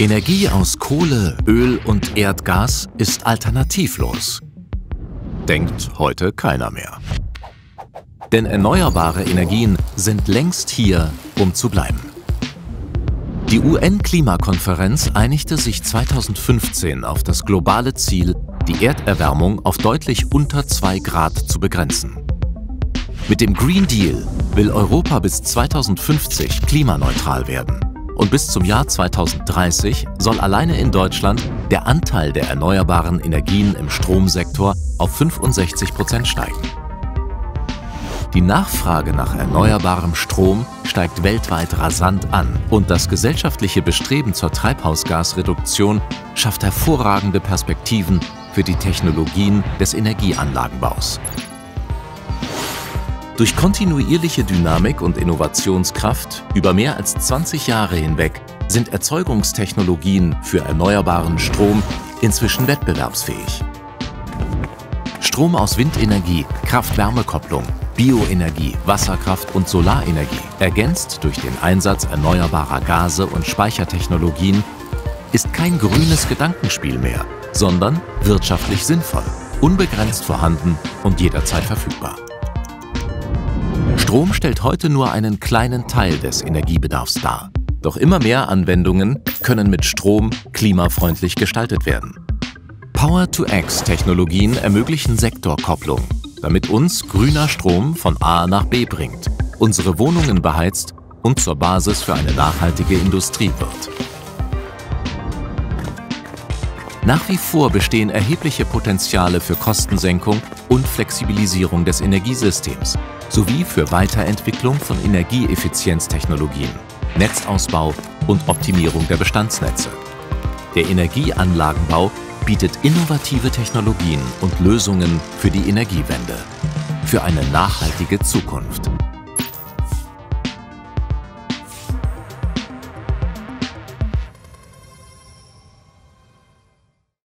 Energie aus Kohle, Öl und Erdgas ist alternativlos. Denkt heute keiner mehr. Denn erneuerbare Energien sind längst hier, um zu bleiben. Die UN-Klimakonferenz einigte sich 2015 auf das globale Ziel, die Erderwärmung auf deutlich unter 2 Grad zu begrenzen. Mit dem Green Deal will Europa bis 2050 klimaneutral werden. Und bis zum Jahr 2030 soll alleine in Deutschland der Anteil der erneuerbaren Energien im Stromsektor auf 65% steigen. Die Nachfrage nach erneuerbarem Strom steigt weltweit rasant an und das gesellschaftliche Bestreben zur Treibhausgasreduktion schafft hervorragende Perspektiven für die Technologien des Energieanlagenbaus. Durch kontinuierliche Dynamik und Innovationskraft über mehr als 20 Jahre hinweg sind Erzeugungstechnologien für erneuerbaren Strom inzwischen wettbewerbsfähig. Strom aus Windenergie, Kraft-Wärme-Kopplung, Bioenergie, Wasserkraft und Solarenergie, ergänzt durch den Einsatz erneuerbarer Gase und Speichertechnologien, ist kein grünes Gedankenspiel mehr, sondern wirtschaftlich sinnvoll, unbegrenzt vorhanden und jederzeit verfügbar. Strom stellt heute nur einen kleinen Teil des Energiebedarfs dar. Doch immer mehr Anwendungen können mit Strom klimafreundlich gestaltet werden. Power-to-X-Technologien ermöglichen Sektorkopplung, damit uns grüner Strom von A nach B bringt, unsere Wohnungen beheizt und zur Basis für eine nachhaltige Industrie wird. Nach wie vor bestehen erhebliche Potenziale für Kostensenkung und Flexibilisierung des Energiesystems sowie für Weiterentwicklung von Energieeffizienztechnologien, Netzausbau und Optimierung der Bestandsnetze. Der Energieanlagenbau bietet innovative Technologien und Lösungen für die Energiewende, für eine nachhaltige Zukunft.